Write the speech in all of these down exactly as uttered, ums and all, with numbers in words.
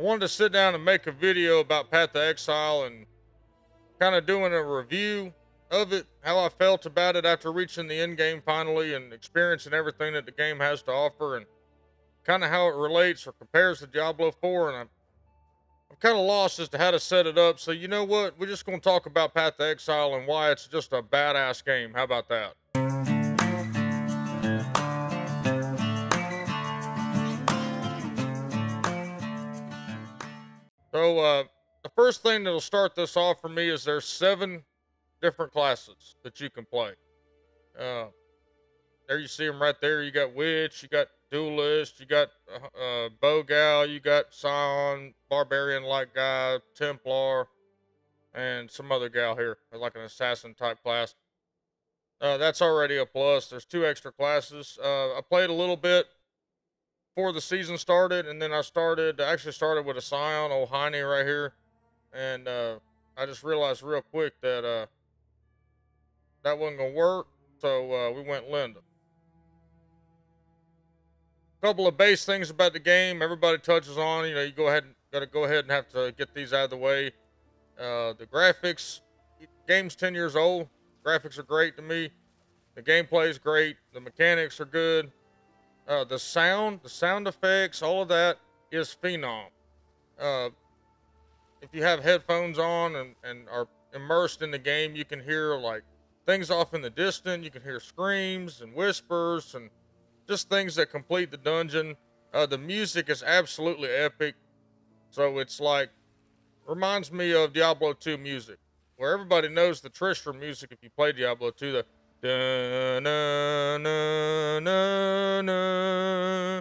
I wanted to sit down and make a video about Path of Exile and kind of doing a review of it, how I felt about it after reaching the end game finally and experiencing everything that the game has to offer and kind of how it relates or compares to Diablo four. And I'm, I'm kind of lost as to how to set it up. So you know what? We're just going to talk about Path of Exile and why it's just a badass game. How about that? So uh, the first thing that'll start this off for me is there's seven different classes that you can play. Uh, there you see them right there. You got Witch, you got Duelist, you got uh, Bogal, you got Scion, Barbarian-like guy, Templar, and some other gal here, like an Assassin-type class. Uh, that's already a plus. There's two extra classes. Uh, I played a little bit before the season started, and then I started, I actually started with a Scion, old Heine right here, and uh, I just realized real quick that uh, that wasn't going to work, so uh, we went Linda. A couple of base things about the game everybody touches on, you know, you go ahead and got to go ahead and have to get these out of the way. Uh, the graphics, game's ten years old, graphics are great to me, the gameplay is great, the mechanics are good. Uh, the sound, the sound effects, all of that is phenom. Uh, if you have headphones on and, and are immersed in the game, you can hear like things off in the distance. You can hear screams and whispers and just things that complete the dungeon. Uh, the music is absolutely epic. So it's like, reminds me of Diablo two music, where everybody knows the Tristram music if you play Diablo two. The, Da, na, na, na, na.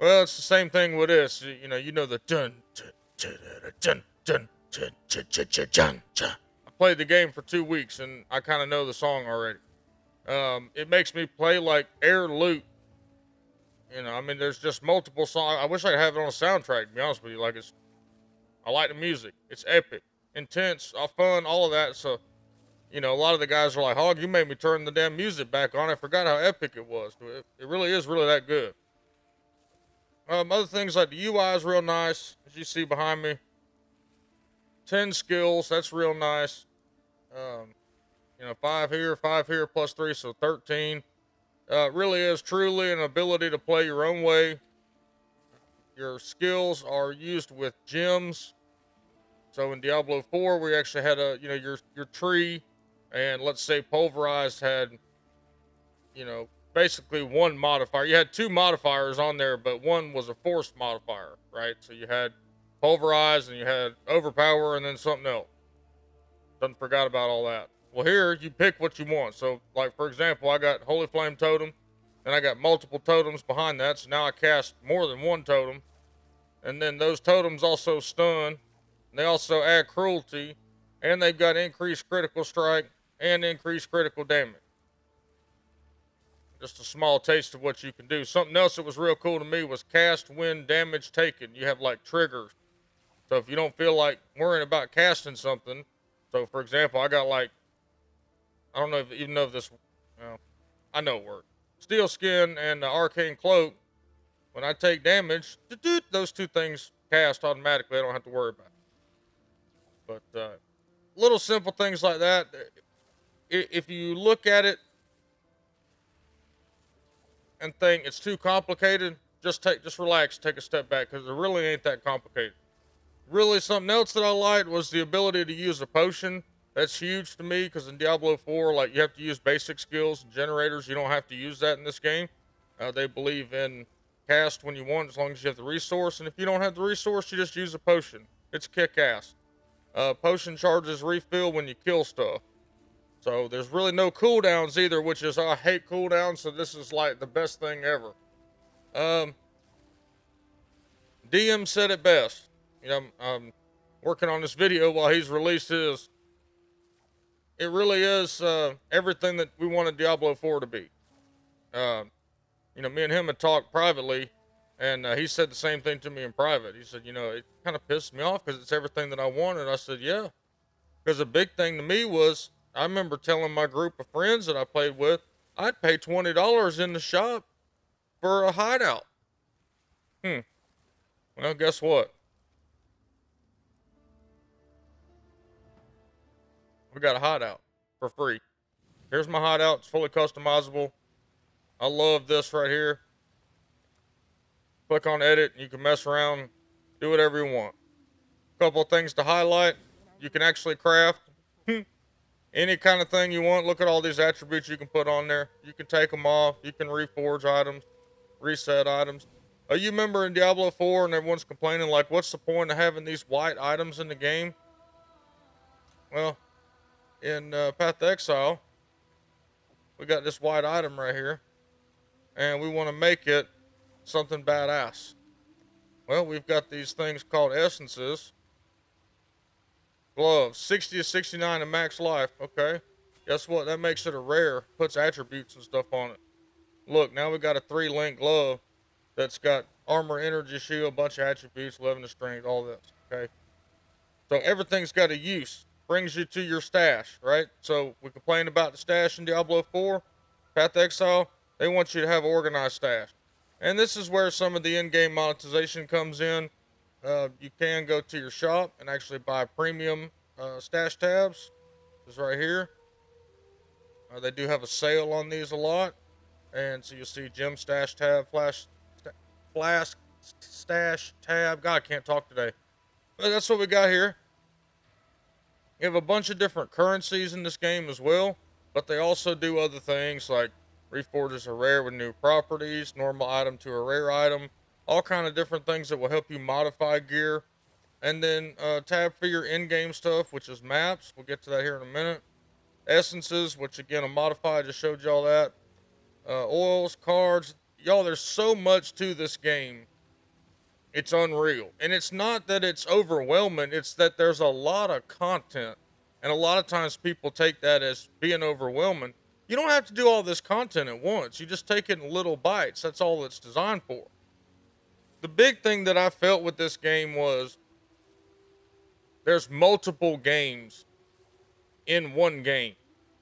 Well, it's the same thing with this. You, you know, you know the dun dun dun dun dun dun dun dun dun. I played the game for two weeks and I kind of know the song already. Um, it makes me play like air loot. You know, I mean, there's just multiple songs. I wish I could have it on a soundtrack, to be honest with you. Like, it's, I like the music. It's epic, intense, fun, all of that. So, you know, a lot of the guys are like, Hawg, you made me turn the damn music back on. I forgot how epic it was. It, it really is really that good. Um, other things like the U I is real nice, as you see behind me. ten skills, that's real nice. Um, you know, five here, five here, plus three, so thirteen. Uh, it really is truly an ability to play your own way. Your skills are used with gems. So in Diablo four, we actually had a, you know, your your tree. And let's say Pulverized had, you know, basically one modifier. You had two modifiers on there, but one was a forced modifier, right? So you had Pulverized and you had Overpower and then something else. Done forgot about all that. Well, here you pick what you want. So like, for example, I got Holy Flame Totem and I got multiple totems behind that. So now I cast more than one totem. And then those totems also stun. And they also add Cruelty and they've got increased critical strike and increased critical damage. Just a small taste of what you can do. Something else that was real cool to me was cast when damage taken. You have like triggers. So if you don't feel like worrying about casting something, so for example, I got like, I don't know if even know if this, well, I know it worked. Steel Skin and the Arcane Cloak, when I take damage, those two things cast automatically. I don't have to worry about it. But uh, little simple things like that. If you look at it and think it's too complicated, just take, just relax, take a step back, because it really ain't that complicated. Really, something else that I liked was the ability to use a potion. That's huge to me, because in Diablo four, like, you have to use basic skills and generators. You don't have to use that in this game. Uh, they believe in cast when you want, as long as you have the resource. And if you don't have the resource, you just use a potion. It's kick-ass. Uh, potion charges refill when you kill stuff. So there's really no cooldowns either, which is, I hate cooldowns, so this is like the best thing ever. Um, D M said it best. You know, I'm, I'm working on this video while he's released his. It really is uh, everything that we wanted Diablo four to be. Uh, you know, me and him had talked privately, and uh, he said the same thing to me in private. He said, you know, it kind of pissed me off because it's everything that I wanted. I said, yeah. Because a big thing to me was, I remember telling my group of friends that I played with, I'd pay twenty dollars in the shop for a hideout. Hmm. Well, guess what? got a hideout for free. Here's my hideout. It's fully customizable. I love this right here. Click on edit. You can mess around. Do whatever you want. A couple of things to highlight. You can actually craft any kind of thing you want. Look at all these attributes you can put on there. You can take them off. You can reforge items, reset items. Are you a member in Diablo four and everyone's complaining, like, what's the point of having these white items in the game? Well, in uh, Path of Exile, we got this white item right here, and we want to make it something badass. Well, we've got these things called essences. Gloves, sixty to sixty-nine to max life. Okay, guess what? That makes it a rare, puts attributes and stuff on it. Look, now we got a three-link glove that's got armor, energy shield, a bunch of attributes, eleven to strength, all this, okay? So everything's got a use. Brings you to your stash, right? So we complain about the stash in Diablo four, Path of Exile, they want you to have organized stash. And this is where some of the in-game monetization comes in. Uh, you can go to your shop and actually buy premium uh, stash tabs. This is right here. Uh, they do have a sale on these a lot. And so you'll see gem stash tab, flash flask stash tab. God, I can't talk today. But that's what we got here. You have a bunch of different currencies in this game as well, but they also do other things like reforges a rare with new properties, normal item to a rare item, all kind of different things that will help you modify gear. And then uh, tab for your in-game stuff, which is maps. We'll get to that here in a minute. Essences, which again, a modify, I just showed y'all that. Uh, oils, cards, y'all, there's so much to this game. It's unreal. And it's not that it's overwhelming. It's that there's a lot of content. And a lot of times people take that as being overwhelming. You don't have to do all this content at once. You just take it in little bites. That's all it's designed for. The big thing that I felt with this game was there's multiple games in one game.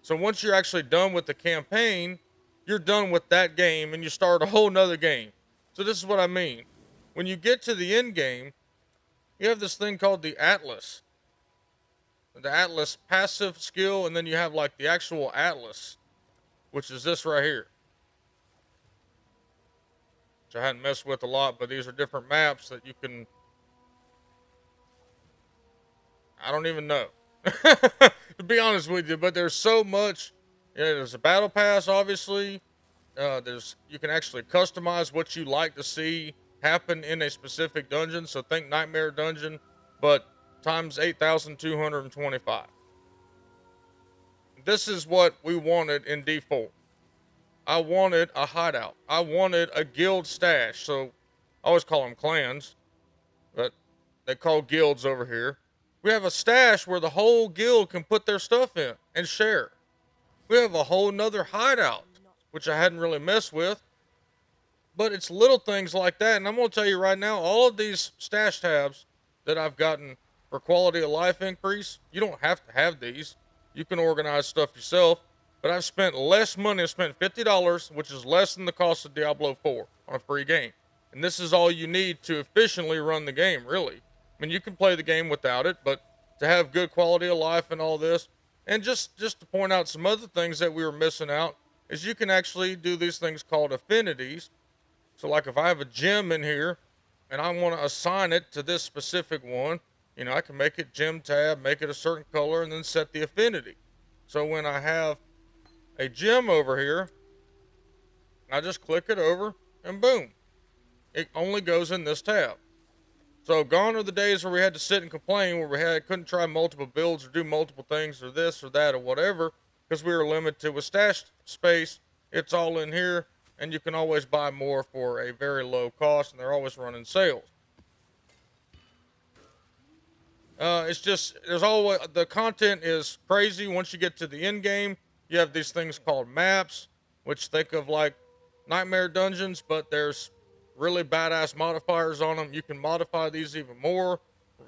So once you're actually done with the campaign, you're done with that game and you start a whole nother game. So this is what I mean. When you get to the end game, you have this thing called the Atlas. The Atlas passive skill, and then you have like the actual Atlas, which is this right here. Which I hadn't messed with a lot, but these are different maps that you can... I don't even know. To be honest with you, but there's so much. You know, there's a battle pass, obviously. Uh, there's you can actually customize what you like to see happen in a specific dungeon. So think Nightmare Dungeon, but times eight thousand two hundred twenty-five. This is what we wanted in D four. I wanted a hideout. I wanted a guild stash. So I always call them clans, but they call guilds over here. We have a stash where the whole guild can put their stuff in and share. We have a whole nother hideout, which I hadn't really messed with. But it's little things like that. And I'm going to tell you right now, all of these stash tabs that I've gotten for quality of life increase, you don't have to have these. You can organize stuff yourself. But I've spent less money. I spent fifty dollars, which is less than the cost of Diablo four on a free game. And this is all you need to efficiently run the game, really. I mean, you can play the game without it, but to have good quality of life and all this. And just, just to point out some other things that we were missing out is you can actually do these things called affinities. So like if I have a gem in here and I want to assign it to this specific one, you know, I can make it gem tab, make it a certain color, and then set the affinity. So when I have a gem over here, I just click it over and boom, it only goes in this tab. So gone are the days where we had to sit and complain, where we had couldn't try multiple builds or do multiple things or this or that or whatever, because we were limited with stash space. It's all in here. And you can always buy more for a very low cost, and they're always running sales. Uh, it's just, there's always, the content is crazy. Once you get to the end game, you have these things called maps, which think of like Nightmare Dungeons, but there's really badass modifiers on them. You can modify these even more,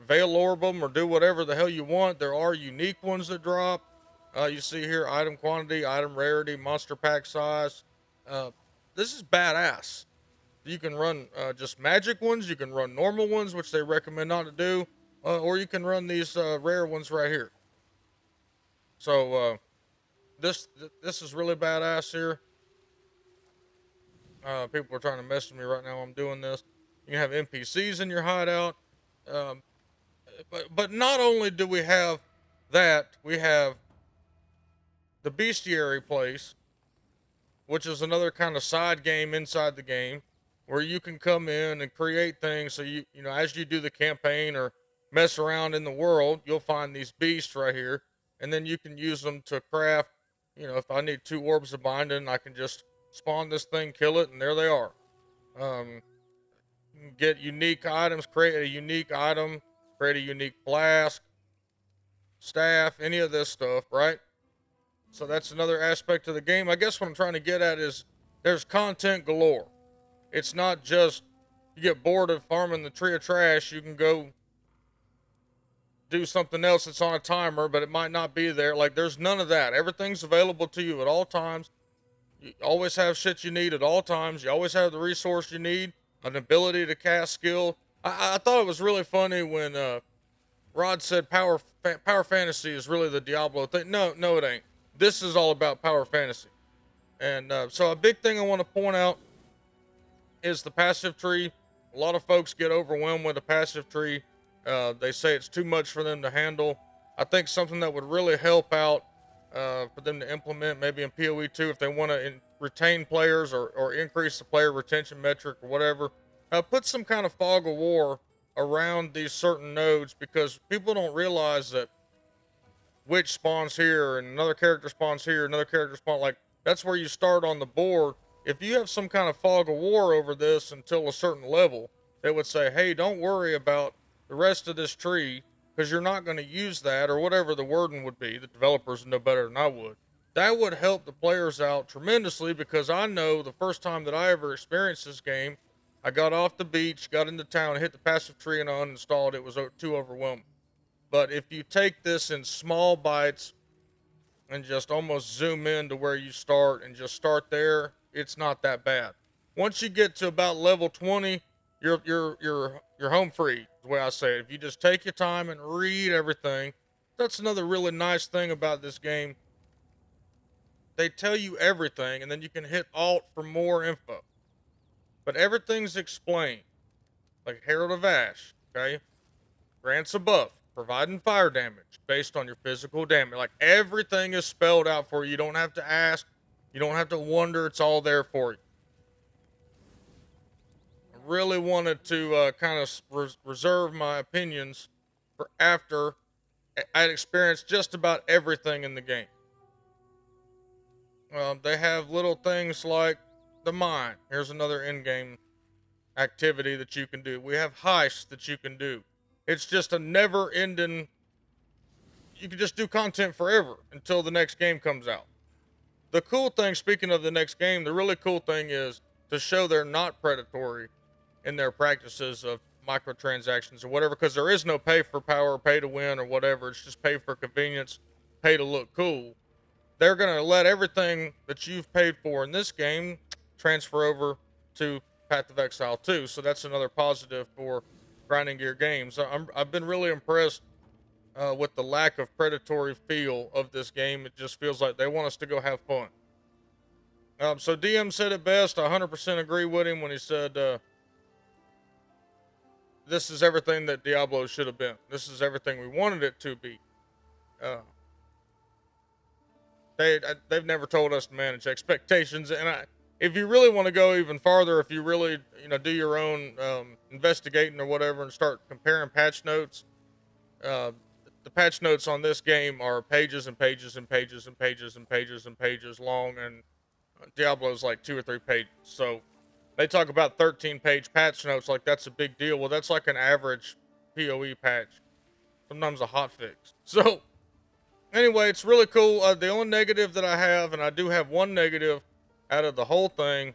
veil orb them, or do whatever the hell you want. There are unique ones that drop. Uh, you see here, item quantity, item rarity, monster pack size, uh, this is badass. You can run uh, just magic ones. You can run normal ones, which they recommend not to do. Uh, or you can run these uh, rare ones right here. So uh, this th this is really badass here. Uh, people are trying to mess with me right now. I'm doing this. You have N P Cs in your hideout, um, but but not only do we have that, we have the bestiary place, which is another kind of side game inside the game, where you can come in and create things. So you you know as you do the campaign or mess around in the world, you'll find these beasts right here, and then you can use them to craft. You know, if I need two orbs of binding, I can just spawn this thing, kill it, and there they are. Um, get unique items, create a unique item, create a unique flask, staff, any of this stuff, right? So that's another aspect of the game. I guess what I'm trying to get at is there's content galore. It's not just you get bored of farming the tree of trash, you can go do something else that's on a timer, but it might not be there. Like, there's none of that. Everything's available to you at all times. You always have shit you need at all times. You always have the resource you need, an ability to cast skill. I, I thought it was really funny when uh, Rod said power fa power fantasy is really the Diablo thing. No, no, it ain't. This is all about power fantasy. And uh, so a big thing I want to point out is the passive tree. A lot of folks get overwhelmed with the passive tree. Uh, they say it's too much for them to handle. I think something that would really help out uh, for them to implement maybe in P O E two if they want to retain players or, or increase the player retention metric or whatever, uh, put some kind of fog of war around these certain nodes, because people don't realize that witch spawns here and another character spawns here, another character spawns, like that's where you start on the board. If you have some kind of fog of war over this until a certain level, they would say, hey, don't worry about the rest of this tree because you're not going to use that, or whatever the wording would be. The developers know better than I would. That would help the players out tremendously, because I know the first time that I ever experienced this game, I got off the beach, got into town, hit the passive tree, and I uninstalled. It was too overwhelming. But if you take this in small bites and just almost zoom in to where you start and just start there, it's not that bad. Once you get to about level twenty, you're, you're, you're, you're home free, the way I say it. If you just take your time and read everything, that's another really nice thing about this game. They tell you everything, and then you can hit Alt for more info. But everything's explained. Like Herald of Ash, okay? Grants a buff, providing fire damage based on your physical damage. Like, everything is spelled out for you. You don't have to ask. You don't have to wonder. It's all there for you. I really wanted to uh, kind of res reserve my opinions for after I'd experienced just about everything in the game. Um, they have little things like the mine. Here's another in-game activity that you can do. We have heists that you can do. It's just a never-ending... You can just do content forever until the next game comes out. The cool thing, speaking of the next game, the really cool thing is to show they're not predatory in their practices of microtransactions or whatever, because there is no pay for power, pay to win, or whatever. It's just pay for convenience, pay to look cool. They're going to let everything that you've paid for in this game transfer over to Path of Exile two. So that's another positive for Grinding Gear Games. I'm, I've been really impressed uh, with the lack of predatory feel of this game. It just feels like they want us to go have fun. Um, so D M said it best. I one hundred percent agree with him when he said, uh, this is everything that Diablo should have been. This is everything we wanted it to be. Uh, They, they've never told us to manage expectations. And I, if you really want to go even farther, if you really, you know, do your own um, investigating or whatever and start comparing patch notes, uh, the patch notes on this game are pages and pages and pages and pages and pages and pages long, and Diablo's like two or three pages. So they talk about thirteen page patch notes like that's a big deal. Well, that's like an average P O E patch, sometimes a hotfix. So... anyway, it's really cool. Uh, the only negative that I have, and I do have one negative out of the whole thing,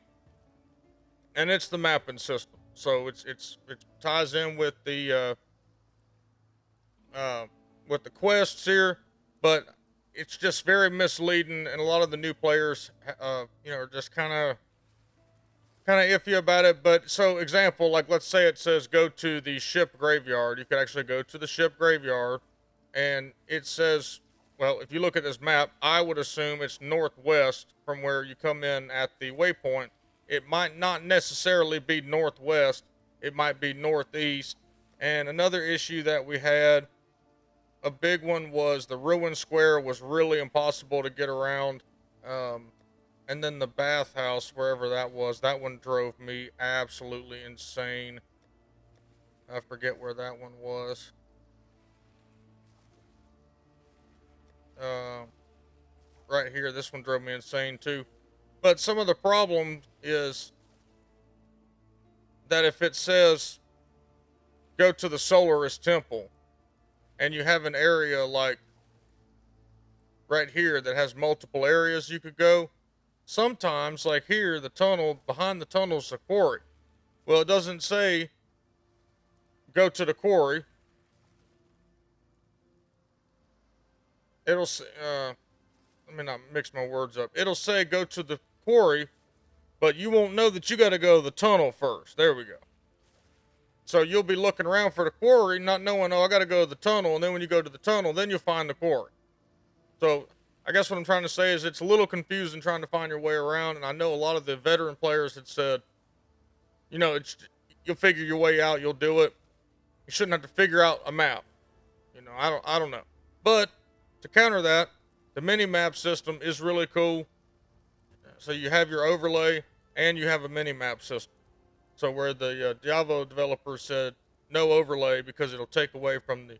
and it's the mapping system. So it's it's it ties in with the uh, uh, with the quests here, but it's just very misleading, and a lot of the new players, uh, you know, are just kind of kind of iffy about it. But so, example, like let's say it says go to the Ship Graveyard. You could actually go to the Ship Graveyard, and it says Well, if you look at this map, I would assume it's northwest from where you come in at the waypoint. It might not necessarily be northwest. It might be northeast. And another issue that we had, a big one, was the Ruin Square was really impossible to get around. Um, and then the Bathhouse, wherever that was, that one drove me absolutely insane. I forget where that one was. Uh, right here, this one drove me insane too. But some of the problem is that if it says go to the Solaris Temple and you have an area like right here that has multiple areas you could go, sometimes like here, the tunnel, behind the tunnel is the quarry. Well, it doesn't say go to the quarry. It'll say, uh, let me not mix my words up. It'll say go to the quarry, but you won't know that you got to go to the tunnel first. There we go. So you'll be looking around for the quarry, not knowing, oh, I got to go to the tunnel. And then when you go to the tunnel, then you'll find the quarry. So I guess what I'm trying to say is it's a little confusing trying to find your way around. And I know a lot of the veteran players had said, you know, it's, you'll figure your way out. You'll do it. You shouldn't have to figure out a map. You know, I don't, I don't know. But to counter that, the mini-map system is really cool. So you have your overlay and you have a mini-map system. So where the uh, Diablo developer said no overlay because it'll take away from the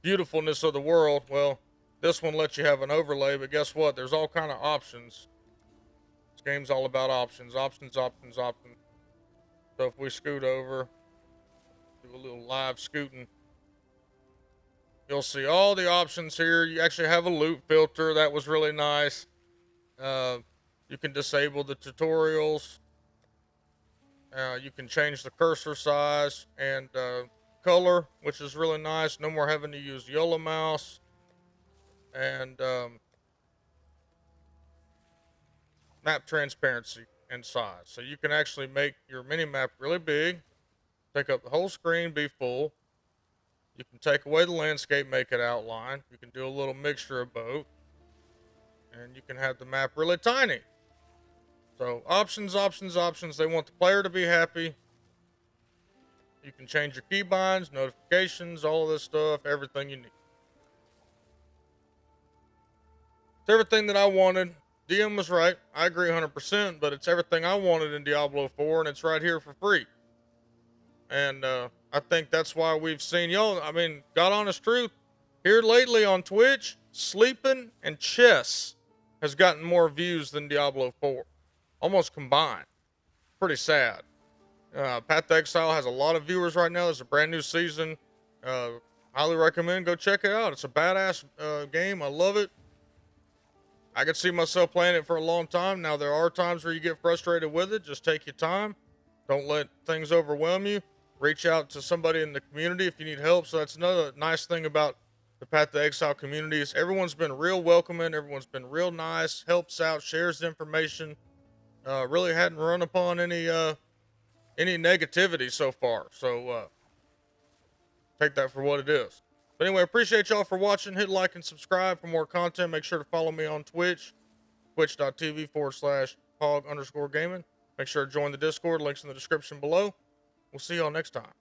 beautifulness of the world, well, this one lets you have an overlay, but guess what? There's all kind of options. This game's all about options, options, options, options. So if we scoot over, do a little live scooting, you'll see all the options here. You actually have a loot filter. That was really nice. Uh, you can disable the tutorials. Uh, you can change the cursor size and uh, color, which is really nice. No more having to use YOLO mouse. And um, map transparency and size. So you can actually make your mini map really big, take up the whole screen, be full. You can take away the landscape, make it outline. You can do a little mixture of both. And you can have the map really tiny. So options, options, options. They want the player to be happy. You can change your keybinds, notifications, all this stuff, everything you need. It's everything that I wanted. D M was right. I agree one hundred percent, but it's everything I wanted in Diablo four, and it's right here for free. And, uh, I think that's why we've seen y'all. I mean, God honest truth, here lately on Twitch, sleeping and chess has gotten more views than Diablo four, almost combined. Pretty sad. Uh, Path of Exile has a lot of viewers right now. It's a brand new season. Uh, highly recommend. Go check it out. It's a badass uh, game. I love it. I could see myself playing it for a long time. Now, there are times where you get frustrated with it. Just take your time. Don't let things overwhelm you. Reach out to somebody in the community if you need help. So that's another nice thing about the Path to Exile community is everyone's been real welcoming. Everyone's been real nice, helps out, shares information. Uh, really hadn't run upon any uh, any negativity so far. So uh, take that for what it is. But anyway, appreciate y'all for watching. Hit like and subscribe for more content. Make sure to follow me on Twitch, twitch.tv forward slash hog underscore gaming. Make sure to join the Discord. Links in the description below. We'll see y'all next time.